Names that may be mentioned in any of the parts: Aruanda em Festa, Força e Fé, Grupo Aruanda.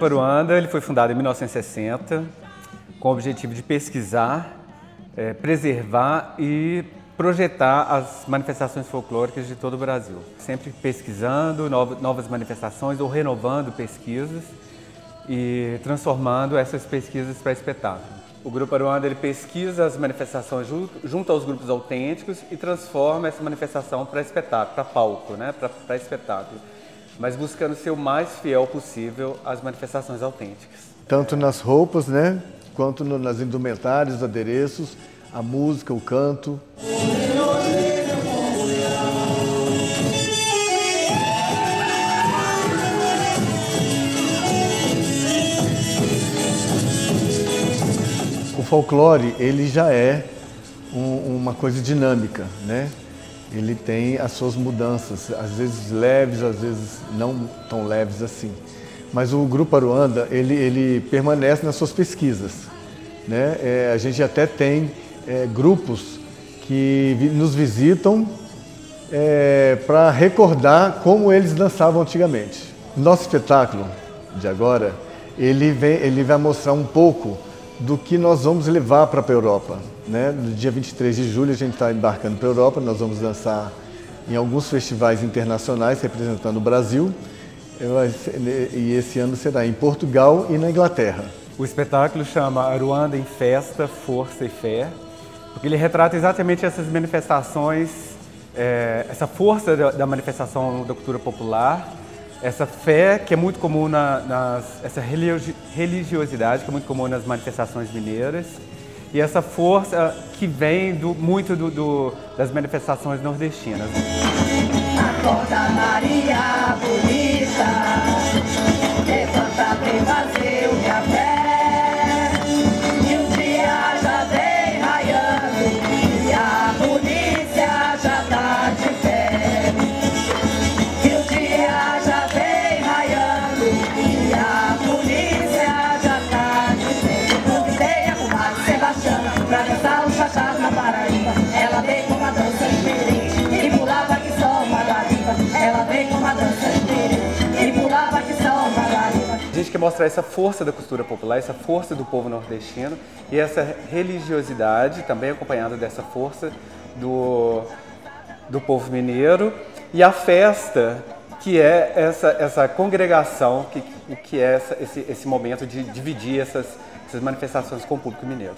Grupo Aruanda, ele foi fundado em 1960 com o objetivo de pesquisar, preservar e projetar as manifestações folclóricas de todo o Brasil. Sempre pesquisando novas manifestações ou renovando pesquisas e transformando essas pesquisas para espetáculo. O Grupo Aruanda ele pesquisa as manifestações junto aos grupos autênticos e transforma essa manifestação para espetáculo, para palco, né? Para espetáculo, mas buscando ser o mais fiel possível às manifestações autênticas. Tanto nas roupas, né? Quanto nas indumentárias, adereços, a música, o canto. O folclore, ele já é uma coisa dinâmica, né? Ele tem as suas mudanças, às vezes leves, às vezes não tão leves assim. Mas o Grupo Aruanda, ele permanece nas suas pesquisas, né? A gente até tem grupos que nos visitam para recordar como eles dançavam antigamente. Nosso espetáculo de agora, ele vai mostrar um pouco do que nós vamos levar para a Europa, né? No dia 23 de julho a gente está embarcando para a Europa, nós vamos dançar em alguns festivais internacionais representando o Brasil, e esse ano será em Portugal e na Inglaterra. O espetáculo chama Aruanda em Festa, Força e Fé, porque ele retrata exatamente essas manifestações, essa força da manifestação da cultura popular, essa fé que é muito comum, essa religiosidade que é muito comum nas manifestações mineiras e essa força que vem das manifestações nordestinas. Acorda, Maria bonita, levanta, vem fazer o café, e o dia já vem raiando e a polícia já tá de pé. A gente quer mostrar essa força da cultura popular, essa força do povo nordestino e essa religiosidade também acompanhada dessa força do povo mineiro e a festa que é essa congregação, que é esse momento de dividir essas manifestações com o público mineiro.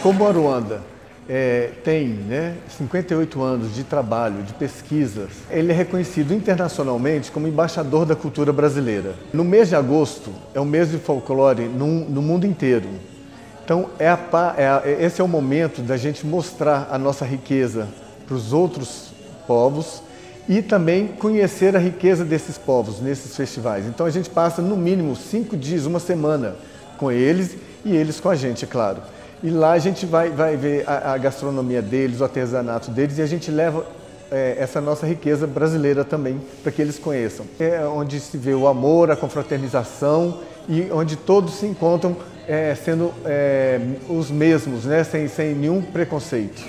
Como a Aruanda tem 58 anos de trabalho, de pesquisas, ele é reconhecido internacionalmente como embaixador da cultura brasileira. No mês de agosto, é o mês de folclore no mundo inteiro. Então, esse é o momento da gente mostrar a nossa riqueza para os outros povos e também conhecer a riqueza desses povos nesses festivais. Então, a gente passa, no mínimo, 5 dias, uma semana com eles e eles com a gente, é claro. E lá a gente vai ver a gastronomia deles, o artesanato deles, e a gente leva essa nossa riqueza brasileira também, para que eles conheçam. É onde se vê o amor, a confraternização, e onde todos se encontram sendo os mesmos, né? Sem nenhum preconceito.